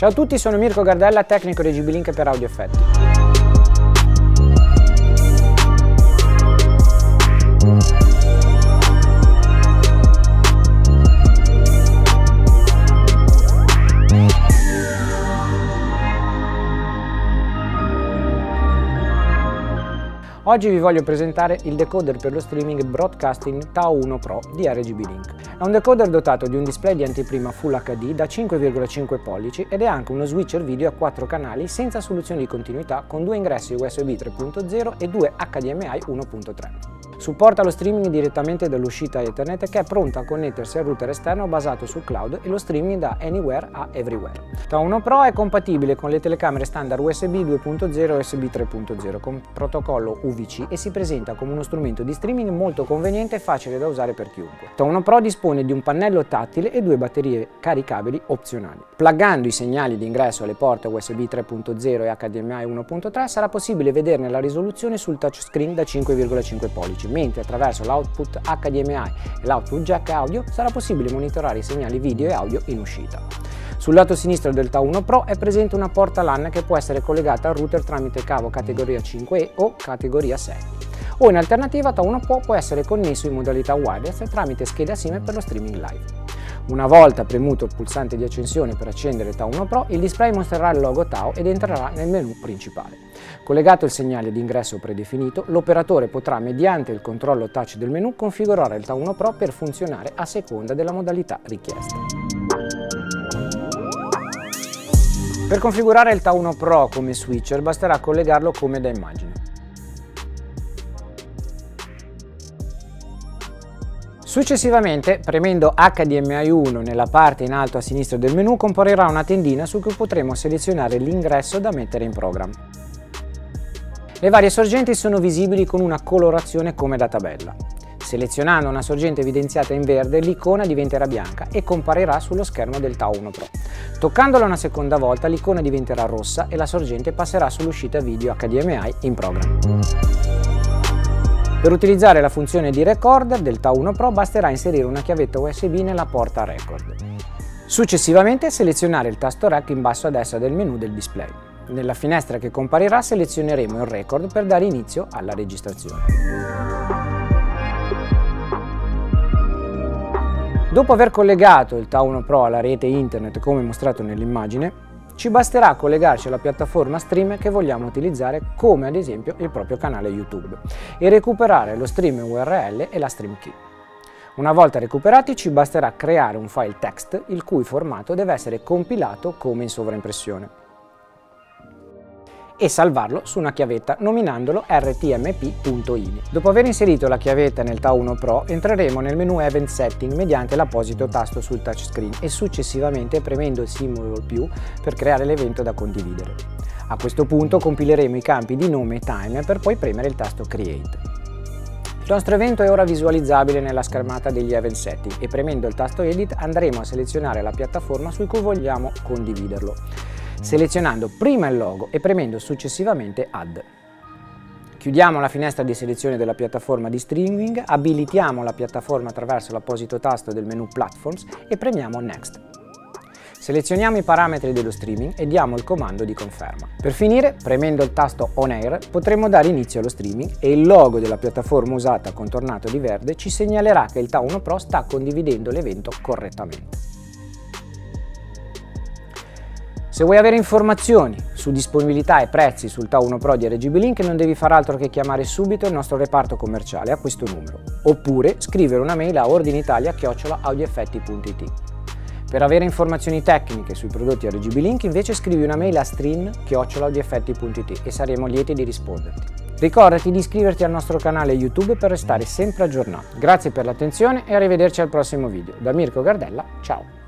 Ciao a tutti, sono Mirko Gardella, tecnico di RGBlink per Audio Effetti. Oggi vi voglio presentare il decoder per lo streaming broadcasting TAO 1pro di RGBlink. È un decoder dotato di un display di anteprima Full HD da 5,5 pollici ed è anche uno switcher video a 4 canali senza soluzione di continuità con 2 ingressi USB 3.0 e 2 HDMI 1.3. Supporta lo streaming direttamente dall'uscita Ethernet che è pronta a connettersi al router esterno basato sul cloud e lo streaming da anywhere a everywhere. TAO 1pro è compatibile con le telecamere standard USB 2.0 e USB 3.0 con protocollo UVC e si presenta come uno strumento di streaming molto conveniente e facile da usare per chiunque. TAO 1pro dispone di un pannello tattile e 2 batterie caricabili opzionali. Pluggando i segnali di ingresso alle porte USB 3.0 e HDMI 1.3 sarà possibile vederne la risoluzione sul touchscreen da 5,5 pollici, mentre attraverso l'output HDMI e l'output jack audio sarà possibile monitorare i segnali video e audio in uscita. Sul lato sinistro del TAO 1pro è presente una porta LAN che può essere collegata al router tramite cavo categoria 5E o categoria 6. O in alternativa TAO 1pro può essere connesso in modalità wireless tramite scheda SIM per lo streaming live. Una volta premuto il pulsante di accensione per accendere TAO 1pro, il display mostrerà il logo TAO ed entrerà nel menu principale. Collegato il segnale di ingresso predefinito, l'operatore potrà mediante il controllo touch del menu configurare il TAO 1pro per funzionare a seconda della modalità richiesta. Per configurare il TAO 1pro come switcher basterà collegarlo come da immagine. Successivamente, premendo HDMI 1 nella parte in alto a sinistra del menu, comparirà una tendina su cui potremo selezionare l'ingresso da mettere in programma. Le varie sorgenti sono visibili con una colorazione come da tabella. Selezionando una sorgente evidenziata in verde, l'icona diventerà bianca e comparirà sullo schermo del TAO 1pro. Toccandola una seconda volta, l'icona diventerà rossa e la sorgente passerà sull'uscita video HDMI in programma. Per utilizzare la funzione di recorder del TAO 1pro basterà inserire una chiavetta USB nella porta record. Successivamente selezionare il tasto REC in basso a destra del menu del display. Nella finestra che comparirà selezioneremo il record per dare inizio alla registrazione. Dopo aver collegato il TAO 1pro alla rete internet come mostrato nell'immagine, ci basterà collegarci alla piattaforma stream che vogliamo utilizzare, come ad esempio il proprio canale YouTube, e recuperare lo stream URL e la stream key. Una volta recuperati ci basterà creare un file text il cui formato deve essere compilato come in sovraimpressione e salvarlo su una chiavetta nominandolo rtmp.ini. Dopo aver inserito la chiavetta nel TAO 1pro entreremo nel menu Event Setting mediante l'apposito tasto sul touchscreen e successivamente premendo il simbolo più per creare l'evento da condividere. A questo punto compileremo i campi di nome e time per poi premere il tasto Create. Il nostro evento è ora visualizzabile nella schermata degli Event Setting e premendo il tasto Edit andremo a selezionare la piattaforma su cui vogliamo condividerlo, selezionando prima il logo e premendo successivamente Add. Chiudiamo la finestra di selezione della piattaforma di streaming, abilitiamo la piattaforma attraverso l'apposito tasto del menu Platforms e premiamo Next. Selezioniamo i parametri dello streaming e diamo il comando di conferma. Per finire, premendo il tasto On Air, potremo dare inizio allo streaming e il logo della piattaforma usata contornato di verde ci segnalerà che il TAO 1pro sta condividendo l'evento correttamente. Se vuoi avere informazioni su disponibilità e prezzi sul TAO 1pro di RGBlink non devi far altro che chiamare subito il nostro reparto commerciale a questo numero oppure scrivere una mail a ordineitalia@audioeffetti.it. Per avere informazioni tecniche sui prodotti RGBlink invece scrivi una mail a stream@audioeffetti.it e saremo lieti di risponderti. Ricordati di iscriverti al nostro canale YouTube per restare sempre aggiornato. Grazie per l'attenzione e arrivederci al prossimo video. Da Mirko Gardella, ciao!